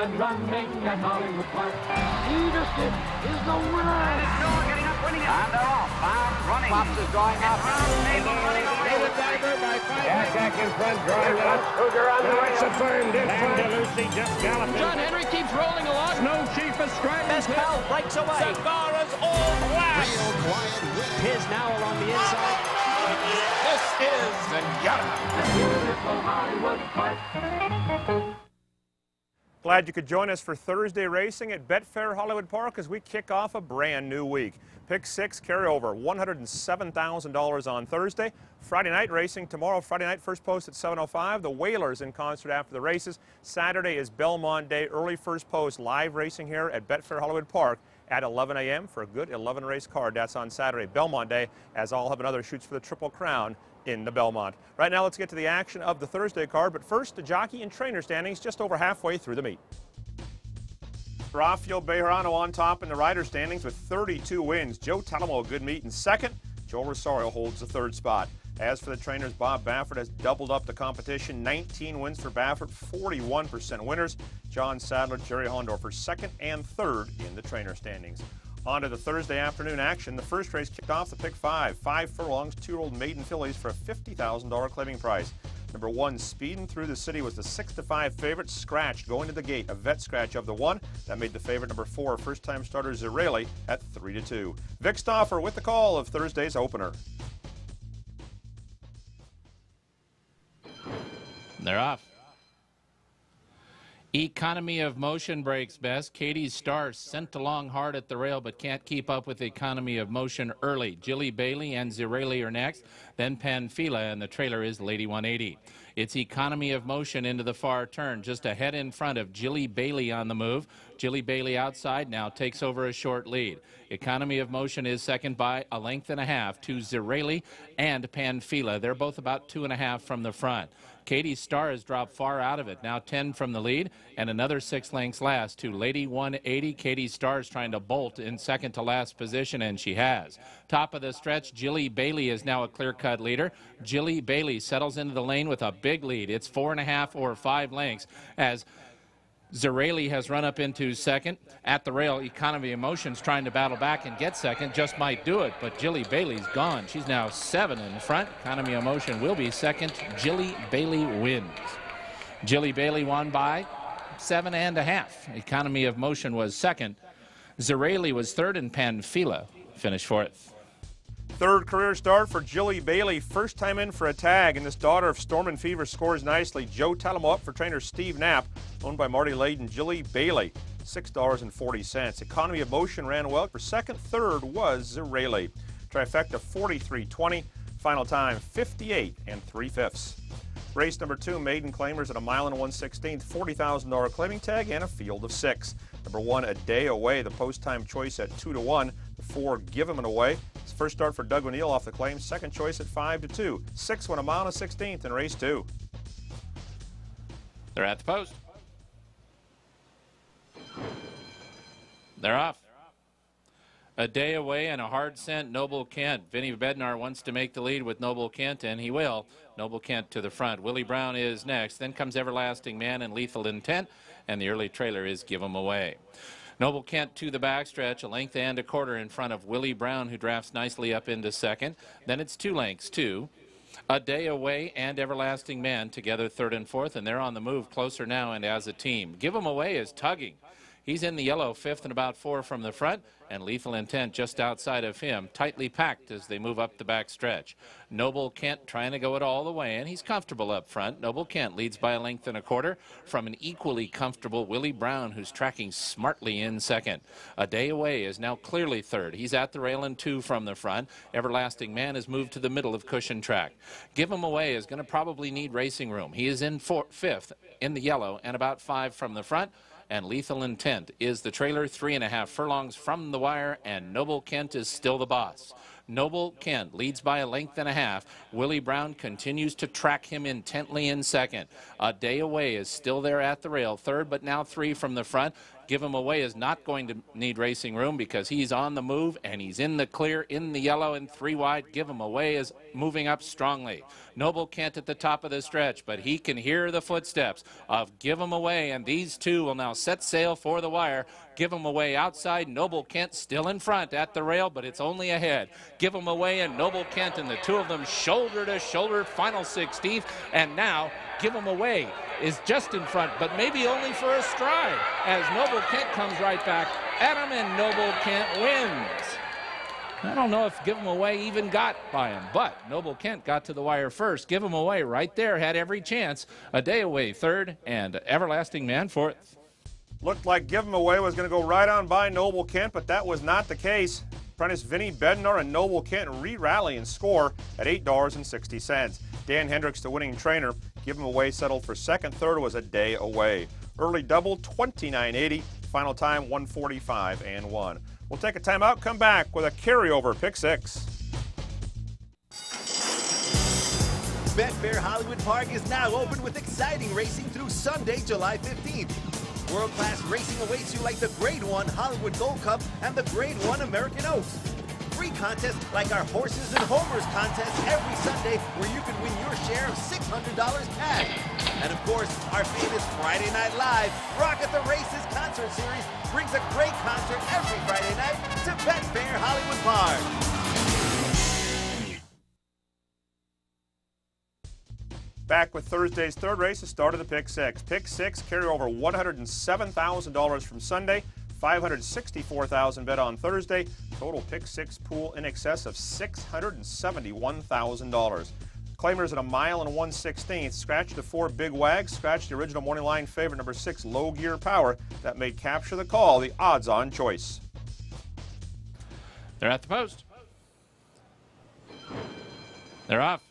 and running at Hollywood Park. Peterson is the winner. And it's Noah getting up, winning it. And they're off. Bounds running. Pops is drawing up. Nable running away with Diver by 5 minutes. Attack in front, drawing it up. Cougar on the right. It's affirmed in front. DeLucy just galloping. John Henry keeps rolling along. Snow Chief is striding. Best Pal breaks away. Savara's all black. Real quiet. Piz now along the inside. This is Zenyatta. Beautiful Hollywood Park. Glad you could join us for Thursday racing at Betfair Hollywood Park as we kick off a brand new week. Pick six carryover, $107,000 on Thursday. Friday night racing tomorrow. Friday night first post at 7:05. The Whalers in concert after the races. Saturday is Belmont Day. Early first post live racing here at Betfair Hollywood Park at 11 a.m. for a good 11 race card. That's on Saturday, Belmont Day, as all have another shoots for the Triple Crown in the Belmont. Right now, let's get to the action of the Thursday card, but first, the jockey and trainer standings just over halfway through the meet. Rafael Bejarano on top in the rider standings with 32 wins. Joe Talamo, a good meet in second. Joel Rosario holds the third spot. As for the trainers, Bob Baffert has doubled up the competition. 19 wins for Baffert, 41% winners. John Sadler, Jerry Hondorfer, second and third in the trainer standings. On to the Thursday afternoon action. The first race kicked off the pick five. 5 furlongs, 2-year-old maiden fillies for a $50,000 claiming prize. Number one, Speeding Through the City, was the 6-5 favorite. Scratch going to the gate, a vet scratch of the one. That made the favorite number four, first-time starter Zirelli, at 3-2. Vic Stauffer with the call of Thursday's opener. They're off. Economy of motion breaks best. Katie's Star sent along hard at the rail but can't keep up with the economy of motion early. Jilly Baylee and Zirelli are next, then Panfila, and the trailer is Lady 180. It's economy of motion into the far turn, just ahead in front of Jilly Baylee on the move. Jilly Baylee outside now takes over a short lead. Economy of motion is second by a length and a half to Zirelli and Panfila. They're both about 2.5 from the front. Katie's Star has dropped far out of it. Now 10 from the lead and another 6 lengths last to Lady 180. Katie's Star is trying to bolt in second to last position, and she has. Top of the stretch, Jilly Baylee is now a clear-cut leader. Jilly Baylee settles into the lane with a big lead. It's 4.5 or 5 lengths as Zirelli has run up into second. At the rail, economy of motion's trying to battle back and get second. Just might do it, but Jilly Bailey's gone. She's now 7 in front. Economy of motion will be second. Jilly Baylee wins. Jilly Baylee won by 7.5. Economy of motion was second. Zirelli was third, and Panfila finished fourth. Third career start for Jilly Baylee, first time in for a tag, and this daughter of Stormin Fever scores nicely. Joe Talamo up for trainer Steve Knapp, owned by Marty Ladin. Jilly Baylee, $6.40. Economy of motion ran well. For second, third was Zirelli. Trifecta, 43.20. Final time, 58 3/5. Race number two, maiden claimers at 1 mile and 1/16, $40,000 claiming tag and a field of 6. Number one, A Day Away, the post time choice at 2-1. The four, Give 'Em An Away. His first start for Doug O'Neill off the claim, second choice at 5-2. 6 won 1 mile and 1/16 in race two. They're at the post. They're off. A Day Away and a hard sent Noble Kent. Vinnie Bednar wants to make the lead with Noble Kent, and he will. Noble Kent to the front. Willie Brown is next. Then comes Everlasting Man and Lethal Intent, and the early trailer is Give 'Em Away. Noble Kent to the backstretch, a length and a quarter in front of Willie Brown, who drafts nicely up into second. Then it's 2 lengths to A Day Away and Everlasting Man, together third and fourth, and they're on the move closer now and as a team. Give 'Em Away is tugging. He's in the yellow, fifth and about 4 from the front, and Lethal Intent just outside of him, tightly packed as they move up the back stretch. Noble Kent trying to go it all the way, and he's comfortable up front. Noble Kent leads by a length and a quarter from an equally comfortable Willie Brown, who's tracking smartly in second. A Day Away is now clearly third. He's at the rail and 2 from the front. Everlasting Man has moved to the middle of cushion track. Give 'Em Away is going to probably need racing room. He is in fifth in the yellow and about 5 from the front. And Lethal Intent is the trailer, 3.5 furlongs from the wire, and Noble Kent is still the boss. Noble Kent leads by a length and a half. Willie Brown continues to track him intently in second. A Day Away is still there at the rail. Third, but now three from the front. Give Him Away is not going to need racing room because he's on the move and he's in the clear, in the yellow, and three wide. Give Him Away is moving up strongly. Noble Kent at the top of the stretch, but he can hear the footsteps of Give Him Away, and these two will now set sail for the wire. Give Him Away outside. Noble Kent still in front at the rail, but it's only ahead. Give Him Away and Noble Kent, and the two of them shoulder to shoulder, final 16th, and now Give Him Away is just in front, but maybe only for a stride, as Noble Kent comes right back at him, and Noble Kent wins. I don't know if Give Him Away even got by him, but Noble Kent got to the wire first. Give Him Away right there, had every chance. A Day Away third, and Everlasting Man fourth. Looked like Give Him Away was going to go right on by Noble Kent, but that was not the case. Apprentice Vinnie Bednar and Noble Kent re-rally and score at $8.60. Dan Hendricks, the winning trainer. Give Him Away settled for second. Third was A Day Away. Early double, $29.80. Final time, 1:45.01. We'll take a timeout, come back with a carryover pick six. Betfair Hollywood Park is now open with exciting racing through Sunday, July 15th. World-class racing awaits you like the Grade 1 Hollywood Gold Cup and the Grade 1 American Oaks. Free contests like our Horses and Homers contest every Sunday, where you can win your share of $600 cash. And of course, our famous Friday Night Live Rock at the Races concert series brings a great concert every Friday night to Betfair Hollywood Park. Back with Thursday's third race, the start of the Pick 6. Pick 6 carry over $107,000 from Sunday. $564,000 bet on Thursday. Total Pick 6 pool in excess of $671,000. Claimers at 1 mile and 1/16. Scratch the 4 Big Wags. Scratch the original morning line favorite number 6 Low Gear Power. That made Capture the Call the odds-on choice. They're at the post. They're off.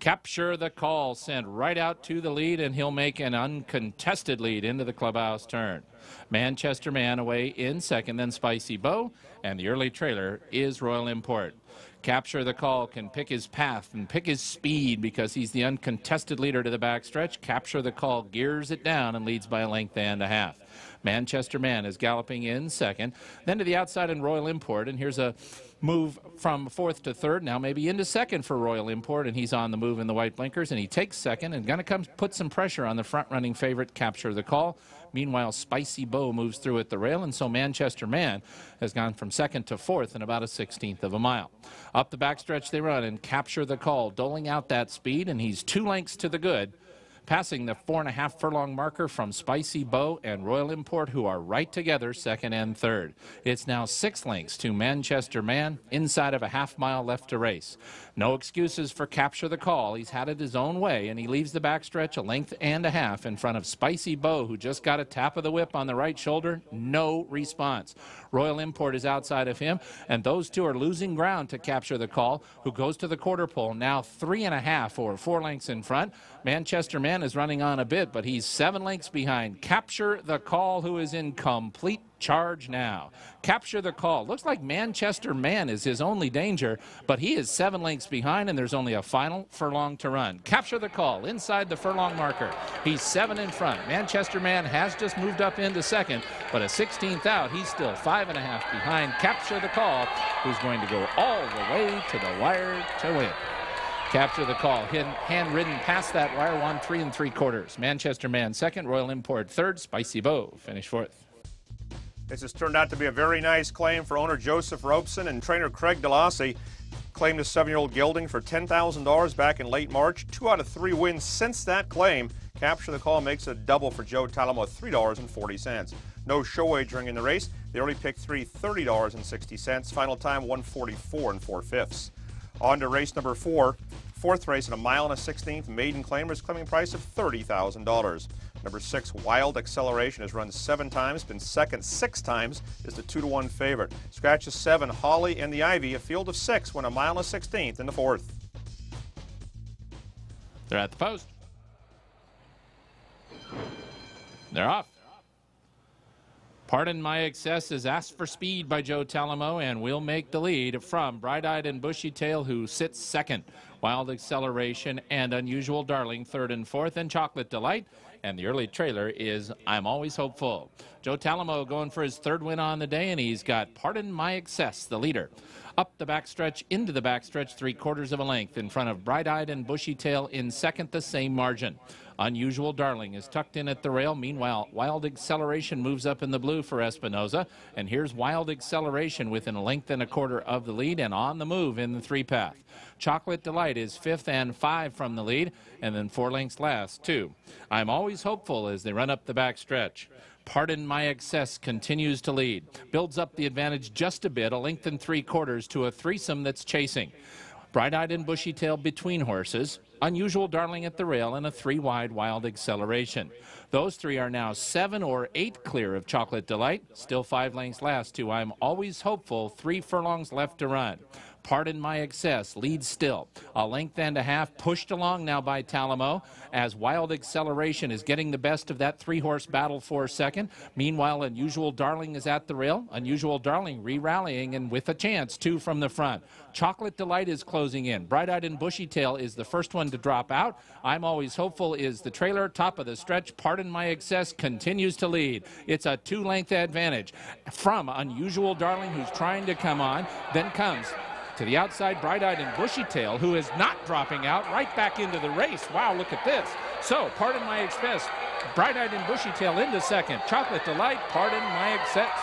Capture the Call sent right out to the lead, and he'll make an uncontested lead into the clubhouse turn. Manchester Man away in second, then Spicy Bo, and the early trailer is Royal Import. Capture the Call can pick his path and pick his speed because he's the uncontested leader to the backstretch. Capture the Call gears it down and leads by a length and a half. Manchester Man is galloping in second, then to the outside in Royal Import, and here's a move from fourth to third, now maybe into second for Royal Import, and he's on the move in the white blinkers, and he takes second and gonna come put some pressure on the front-running favorite Capture the Call. Meanwhile, Spicy Bo moves through at the rail, and so Manchester Man has gone from second to fourth in about a 1/16 of a mile. Up the backstretch they run, and Capture the Call doling out that speed, and he's 2 lengths to the good, passing the 4.5 furlong marker from Spicy Bo and Royal Import, who are right together, second and third. It's now 6 lengths to Manchester Man, inside of a 1/2 mile left to race. No excuses for Capture the Call. He's had it his own way, and he leaves the backstretch a 1.5 lengths in front of Spicy Bo, who just got a tap of the whip on the right shoulder. No response. Royal Import is outside of him, and those two are losing ground to Capture the Call, who goes to the quarter pole, now 3.5 or 4 lengths in front. Manchester Man is running on a bit, but he's 7 lengths behind Capture the Call, who is in complete charge now. Capture the Call looks like Manchester Man is his only danger, but he is 7 lengths behind, and there's only a final furlong to run. Capture the Call inside the furlong marker. He's 7 in front. Manchester Man has just moved up into second, but a 16th out, he's still 5.5 behind Capture the Call, who's going to go all the way to the wire to win. Capture the Call hand-ridden past that wire, 3 3/4. Manchester Man second, Royal Import third, Spicy Bo finished fourth. This has turned out to be a very nice claim for owner Joseph Robson and trainer Craig Dollase. Claimed his 7-year-old gelding for $10,000 back in late March. 2 out of 3 wins since that claim. Capture the Call makes a double for Joe Talamo at $3.40. No show wagering in the race. They only picked $3.30, $30.60. Final time, 1:44.4. On to race number 4. Fourth race at 1 mile and 1/16. Maiden claimers claiming price of $30,000. Number 6, Wild Acceleration, has run 7 times, been second 6 times, is the 2-to-1 favorite. Scratches 7, Holly and the Ivy, a field of 6, went 1 mile and 1/16 in the fourth. They're at the post. They're off. Pardon My Excess is asked for speed by Joe Talamo and will make the lead from Bright-Eyed and Bushy Tail, who sits second. Wild Acceleration and Unusual Darling third and fourth, and Chocolate Delight. And the early trailer is I'm Always Hopeful. Joe Talamo going for his third win on the day, and he's got Pardon My Excess, the leader. Up the backstretch, into the backstretch, 3/4 of a length in front of Bright-Eyed and Bushy Tail in second, the same margin. Unusual Darling is tucked in at the rail. Meanwhile, Wild Acceleration moves up in the blue for Espinosa. And here's Wild Acceleration within a length and a quarter of the lead and on the move in the three path. Chocolate Delight is fifth and 5 from the lead, and then 4 lengths last, 2. I'm Always Hopeful as they run up the backstretch. Pardon My Excess continues to lead. Builds up the advantage just a bit, a length and 3/4 to a threesome that's chasing. Bright-Eyed and Bushy Tail between horses. Unusual Darling at the rail, and a 3 wide Wild Acceleration. Those 3 are now 7 or 8 clear of Chocolate Delight. Still 5 lengths last to I'm Always Hopeful, 3 furlongs left to run. Pardon My Excess leads still. A length and a half pushed along now by Talamo as Wild Acceleration is getting the best of that 3-horse battle for second. Meanwhile, Unusual Darling is at the rail. Unusual Darling re-rallying and with a chance, 2 from the front. Chocolate Delight is closing in. Bright-Eyed and Bushy Tail is the first one to drop out. I'm Always Hopeful is the trailer. Top of the stretch, Pardon My Excess continues to lead. It's a 2-length advantage from Unusual Darling, who's trying to come on, then comes to the outside, Bright-Eyed and Bushy Tail, who is not dropping out, right back into the race. Wow, look at this. So, Pardon My Excess, Bright-Eyed and Bushy Tail into second. Chocolate Delight, Pardon My Excess.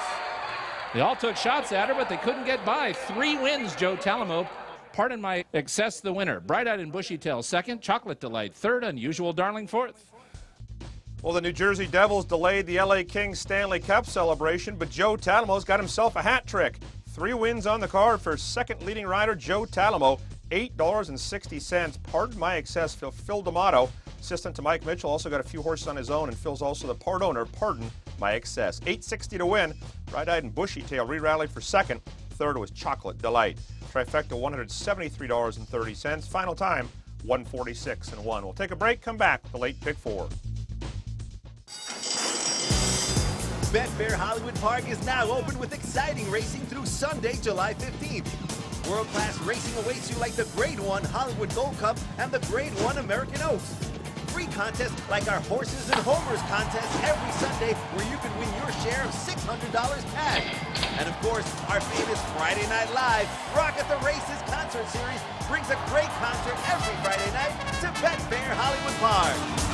They all took shots at her, but they couldn't get by. 3 wins, Joe Talamo. Pardon My Excess, the winner. Bright-Eyed and Bushy Tail second. Chocolate Delight third. Unusual Darling fourth. Well, the New Jersey Devils delayed the LA Kings Stanley Cup celebration, but Joe Talamo's got himself a hat trick. 3 wins on the card for second leading rider Joe Talamo, $8.60. Pardon My Excess, Phil D'Amato, assistant to Mike Mitchell, also got a few horses on his own, and Phil's also the part owner. Pardon My Excess, $8.60 to win. Bright-Eyed and Bushy Tail re-rallied for second. Third was Chocolate Delight. Trifecta, $173.30. Final time, 146.1. We'll take a break. Come back. The late pick 4. Betfair Hollywood Park is now open with exciting racing through Sunday, July 15th. World-class racing awaits you, like the Grade 1 Hollywood Gold Cup and the Grade 1 American Oaks. Free contests like our Horses and Homers contest every Sunday, where you can win your share of $600 cash. And of course, our famous Friday Night Live Rock at the Races concert series brings a great concert every Friday night to Betfair Hollywood Park.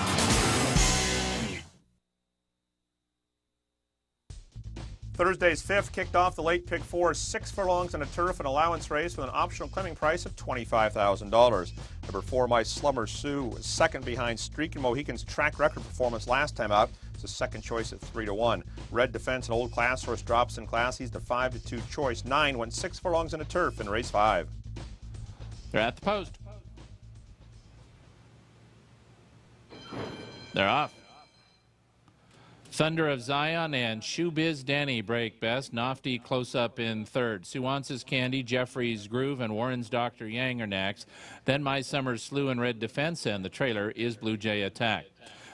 Thursday's 5th kicked off the late pick 4, 6 furlongs in a turf and allowance race with an optional claiming price of $25,000. Number 4, My Slumber Sue, was second behind Streak and Mohican's track record performance last time out. It's a second choice at 3-1. Red Defense, an old class horse, drops in class. He's the 5-2 choice. 9 went 6 furlongs in a turf in race 5. They're at the post. They're off. Thunder of Zion and Shoebiz Danny break best. Nofty close up in third. Suwance's Candy, Jeffrey's Groove, and Warren's Dr. Yang are next. Then My Summer's Slew and Red Defense, and the trailer is Blue Jay Attack.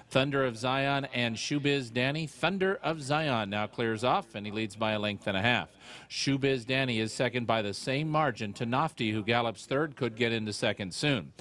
Thunder of Zion and Shoebiz Danny. Thunder of Zion now clears off, and he leads by a length and a half. Shoebiz Danny is second by the same margin to Nofty, who gallops third, could get into second soon.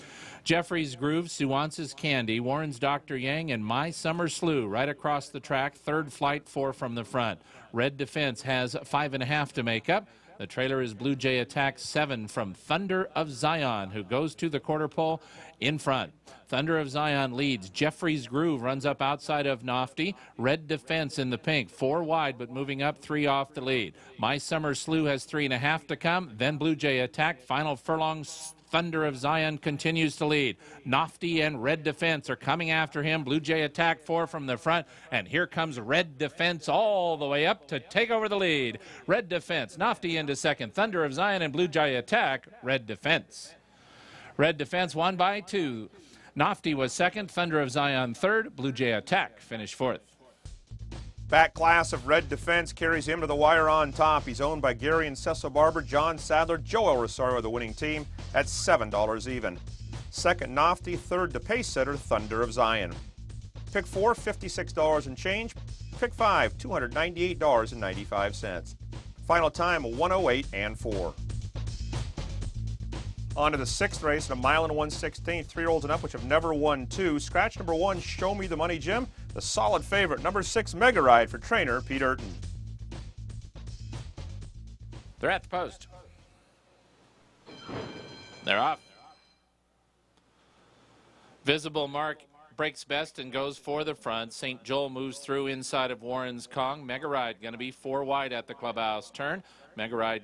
Jeffrey's Groove, Suwance's Candy, Warren's Dr. Yang, and My Summer Slew right across the track. Third flight, 4 from the front. Red Defense has 5 1/2 to make up. The trailer is Blue Jay Attack, 7 from Thunder of Zion, who goes to the quarter pole in front. Thunder of Zion leads. Jeffrey's Groove runs up outside of Nofty. Red Defense in the pink, 4 wide, but moving up, 3 off the lead. My Summer Slew has 3 1/2 to come. Then Blue Jay Attack, final furlongs. Thunder of Zion continues to lead. Nofty and Red Defense are coming after him. Blue Jay Attack, 4 from the front, and here comes Red Defense all the way up to take over the lead. Red Defense, Nofty into second. Thunder of Zion and Blue Jay Attack, Red Defense. Red Defense won by 2. Nofty was second, Thunder of Zion third, Blue Jay Attack finished 4th. Back class of Red Defense carries him to the wire on top. He's owned by Gary and Cecil Barber, John Sadler, Joel Rosario, the winning team, at $7 even. Second, Nofty. Third, the pace setter, Thunder of Zion. Pick 4, $56 and change. Pick 5, $298.95. Final time, 1:08.04. On to the sixth race, in a 1 1/16, 3-year-olds and up, which have never won two. Scratch number 1, Show Me the Money, Jim. The solid favorite, number 6, Megaride, for trainer Pete Eurton. They're at the post. They're off. Visible Mark breaks best and goes for the front. St. Joel moves through inside of Warren's Kong. Megaride going to be 4 wide at the clubhouse turn. Megaride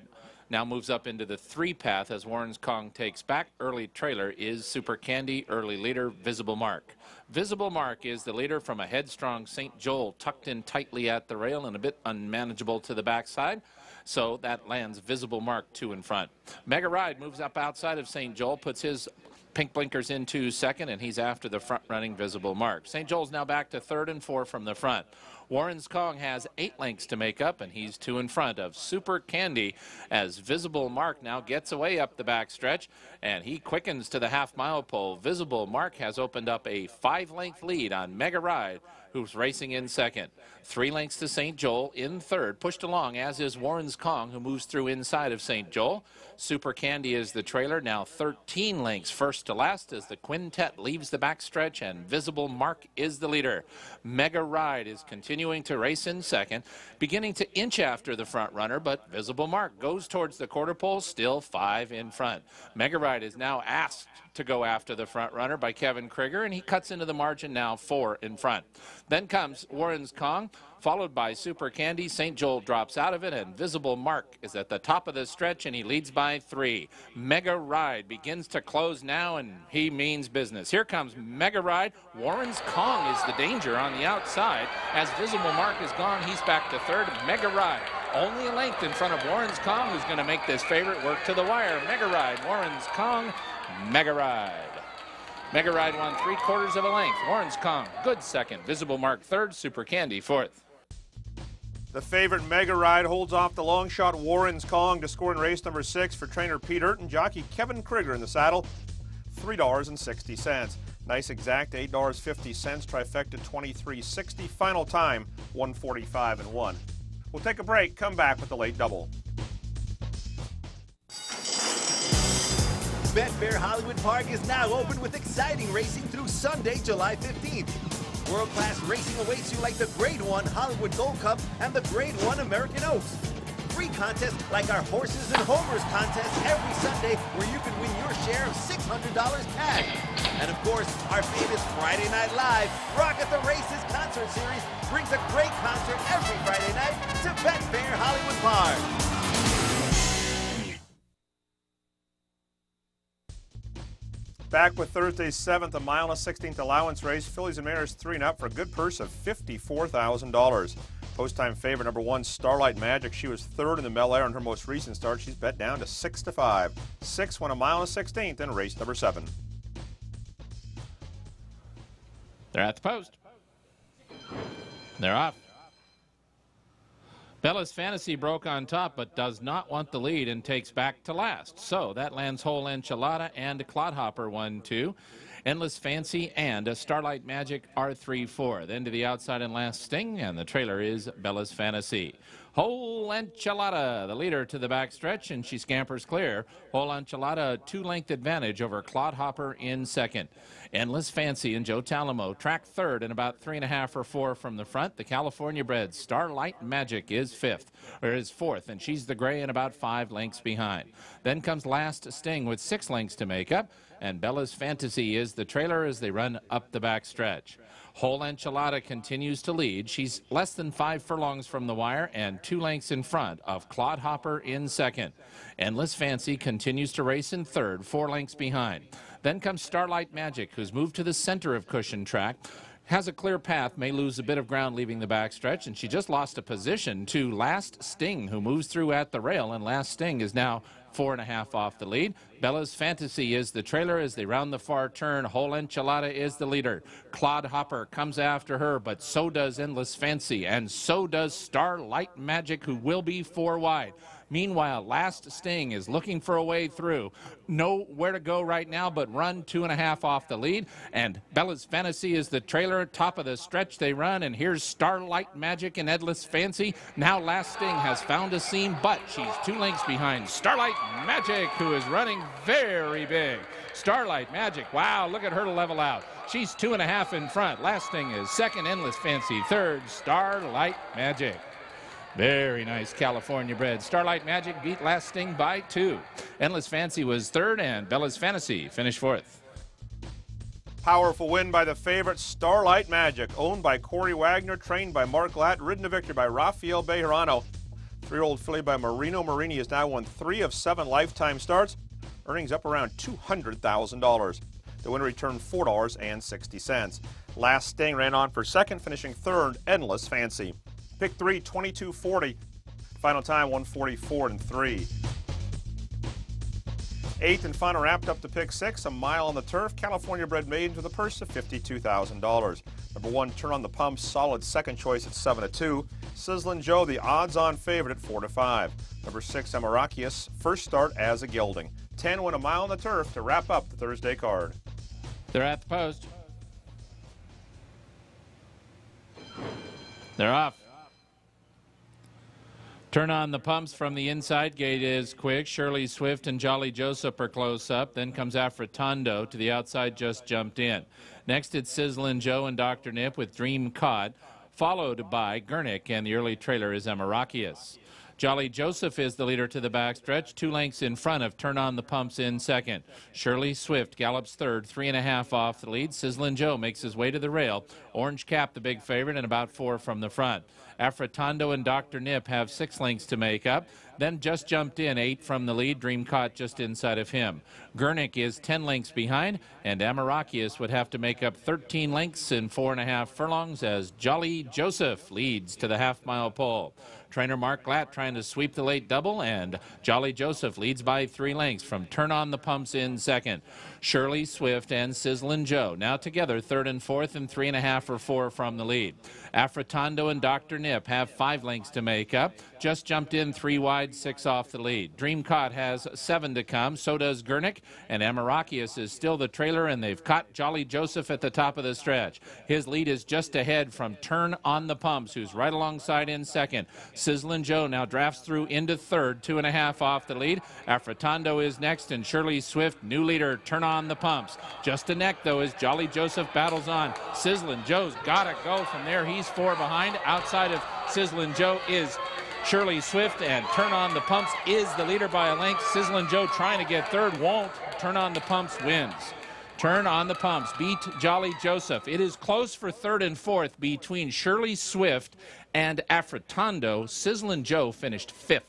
now moves up into the 3 path as Warren's Kong takes back. Early trailer is Super Candy. Early leader, Visible Mark. Visible Mark is the leader from a headstrong St. Joel, tucked in tightly at the rail and a bit unmanageable to the backside. So that lands Visible Mark 2 in front. Megaride moves up outside of St. Joel, puts his pink blinkers into 2nd, and he's after the front-running Visible Mark. St. Joel's now back to 3rd and 4 from the front. Warren's Kong has 8 lengths to make up, and he's 2 in front of Super Candy as Visible Mark now gets away up the backstretch, and he quickens to the half-mile pole. Visible Mark has opened up a 5-length lead on Megaride, who's racing in 2nd. 3 lengths to St. Joel in 3rd, pushed along, as is Warren's Kong, who moves through inside of St. Joel. Super Candy is the trailer, now 13 lengths first to last as the quintet leaves the backstretch, and Visible Mark is the leader. Megaride is continuing to race in 2nd, beginning to inch after the front runner, but Visible Mark goes towards the quarter pole, still 5 in front. Megaride is now asked to go after the front runner by Kevin Krigger, and he cuts into the margin, now 4 in front. Then comes Warren's Kong, followed by Super Candy. St. Joel drops out of it, and Visible Mark is at the top of the stretch, and he leads by 3. Megaride begins to close now, and he means business. Here comes Megaride. Warren's Kong is the danger on the outside. As Visible Mark is gone, he's back to 3rd. Megaride only a length in front of Warren's Kong, who's going to make this favorite work to the wire. Megaride, Warren's Kong, Megaride. Megaride won 3/4 of a length. Warren's Kong, good 2nd. Visible Mark 3rd. Super Candy 4th. The favorite Megaride holds off the long shot Warren's Kong to score in race number 6 for trainer Pete Eurton. Jockey Kevin Krigger in the saddle, $3.60. Nice exact, $8.50. Trifecta, $23.60. Final time, 1:45.01. We'll take a break. Come back with the late double. Betfair Hollywood Park is now open with exciting racing through Sunday, July 15th. World-class racing awaits you like the Grade 1 Hollywood Gold Cup and the Grade 1 American Oaks. Free contests like our Horses and Homers contest every Sunday, where you can win your share of $600 cash. And of course, our famous Friday Night Live Rock at the Races concert series brings a great concert every Friday night to Betfair Hollywood Park. Back with Thursday's 7th, a 1 1/16 allowance race. Fillies and mares 3 and up for a good purse of $54,000. Post-time favorite number 1, Starlight Magic. She was 3rd in the Bel-Air in her most recent start. She's bet down to 6 to 5. 6 won a 1 1/16 in race number 7. They're at the post. They're off. Bella's Fantasy broke on top, but does not want the lead and takes back to last. So that lands Whole Enchilada and a Clodhopper 1-2. Endless Fancy and a Starlight Magic are 3-4. Then to the outside and last Sting, and the trailer is Bella's Fantasy. Whole Enchilada, the leader to the backstretch, and she scampers clear. Whole Enchilada, a 2-length advantage over Clodhopper in 2nd. Endless Fancy and Joe Talamo track 3rd and about 3.5 or 4 from the front. The California bred Starlight Magic is 4th, and she's the gray and about 5 lengths behind. Then comes last Sting with 6 lengths to make up, and Bella's Fantasy is the trailer as they run up the backstretch. Whole Enchilada continues to lead. She's less than 5 furlongs from the wire and 2 lengths in front of Clodhopper in 2nd. Endless Fancy continues to race in 3rd, 4 lengths behind. Then comes Starlight Magic, who's moved to the center of cushion track, has a clear path, may lose a bit of ground leaving the backstretch, and she just lost a position to Last Sting, who moves through at the rail, and Last Sting is now 4.5 off the lead. Bella's Fantasy is the trailer as they round the far turn. Whole Enchilada is the leader. Clodhopper comes after her, but so does Endless Fancy, and so does Starlight Magic, who will be 4 wide. Meanwhile, Last Sting is looking for a way through. Nowhere to go right now but run 2.5 off the lead. And Bella's Fantasy is the trailer. Top of the stretch they run. And here's Starlight Magic and Endless Fancy. Now Last Sting has found a seam, but she's 2 lengths behind Starlight Magic, who is running very big. Starlight Magic, wow, look at her to level out. She's 2.5 in front. Last Sting is second, Endless Fancy third, Starlight Magic. Very nice California bred. Starlight Magic beat Last Sting by 2. Endless Fancy was third, and Bella's Fantasy finished fourth. Powerful win by the favorite Starlight Magic, owned by Corey Wagner, trained by Mark Glatt, ridden to victory by Rafael Bejarano. 3-year-old filly by Marino Marini has now won 3 of 7 lifetime starts. Earnings up around $200,000. The winner returned $4.60. Last Sting ran on for second, finishing third, Endless Fancy. Pick 3, 22.40. Final time, 1:44.3. Eighth and final wrapped up to pick 6, A Mile on the Turf, California bred maidens with a purse of $52,000. Number 1, Turn On the Pumps, solid second choice at 7-2. Sizzlin' Joe, the odds-on favorite at 4-5. Number 6, Amarakius, first start as a gelding. 10 win A Mile on the Turf to wrap up the Thursday card. They're at the post. They're off. Turn On the Pumps from the inside gate is quick. Shirley Swift and Jolly Joseph are close up. Then comes Afrotondo to the outside, just jumped in. Next it's Sizzlin' Joe and Dr. Nip with Dream Cod, followed by Gernick, and the early trailer is Amarakius. Jolly Joseph is the leader to the backstretch, 2 lengths in front of Turn On the Pumps in second. Shirley Swift gallops third, 3.5 off the lead. Sizzlin' Joe makes his way to the rail. Orange Cap, the big favorite, and about 4 from the front. Afrotondo and Dr. Nip have 6 lengths to make up. Then Just Jumped In, 8 from the lead. Dream Caught just inside of him. Gernick is 10 lengths behind, and Amarakius would have to make up 13 lengths in 4.5 furlongs as Jolly Joseph leads to the half-mile pole. Trainer Mark Glatt trying to sweep the late double, and Jolly Joseph leads by 3 lengths from Turn On the Pumps in second. Shirley Swift and Sizzlin' Joe now together third and fourth, and 3.5 or 4 from the lead. Afrotondo and Dr. Nip have 5 lengths to make up. Just Jumped In 3 wide, 6 off the lead. Dream Caught has 7 to come, so does Gernick, and Amarakius is still the trailer, and they've caught Jolly Joseph at the top of the stretch. His lead is just ahead from Turn On the Pumps, who's right alongside in second. Sizzlin' Joe now drafts through into third, 2.5 off the lead. Afrotondo is next, and Shirley Swift, new leader, Turn On the Pumps. Just a neck, though, as Jolly Joseph battles on. Sizzlin' Joe's got to go from there. He's 4 behind. Outside of Sizzlin' Joe is Shirley Swift, and Turn On the Pumps is the leader by a length. Sizzlin' Joe trying to get third, won't. Turn On the Pumps wins. Turn On the Pumps beat Jolly Joseph. It is close for third and fourth between Shirley Swift and Afrotondo. Sizzlin' Joe finished 5th.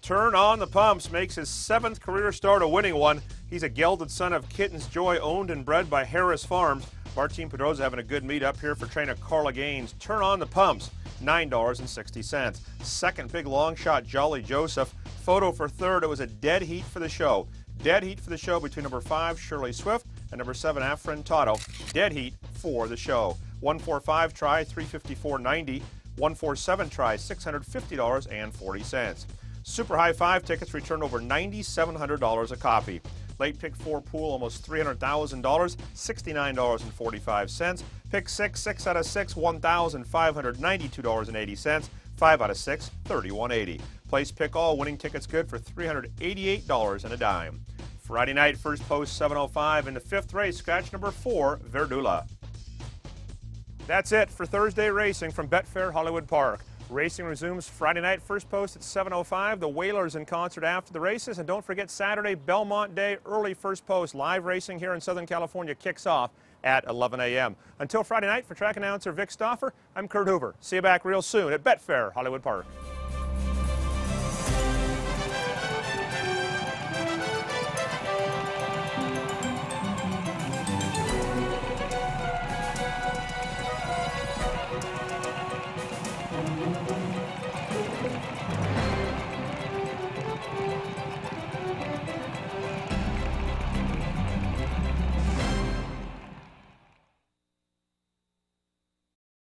Turn On the Pumps makes his 7th career start, a winning one. He's a gelded son of Kitten's Joy, owned and bred by Harris Farms. Martin Pedroza having a good meet up here for trainer Carla Gaines. Turn On the Pumps, $9.60. Second big long shot, Jolly Joseph. Photo for third, it was a dead heat for the show. Dead heat for the show between number 5, Shirley Swift, and number 7, Afrotondo. Dead heat for the show. 145 try, $354.90. 147 try, $650.40. Super High 5 tickets returned over $9,700 a copy. Late Pick 4 pool, almost $300,000, $69.45. Pick 6, 6 out of 6, $1,592.80. 5 out of 6, $3,180. Place Pick All, winning tickets good for $388.10. Friday night, first post 705 in the 5th race, scratch number 4, Verdula. That's it for Thursday racing from Betfair Hollywood Park. Racing resumes Friday night, first post at 7:05. The Whalers in concert after the races. And don't forget Saturday, Belmont Day, early first post. Live racing here in Southern California kicks off at 11 a.m. Until Friday night, for track announcer Vic Stauffer, I'm Kurt Hoover. See you back real soon at Betfair Hollywood Park.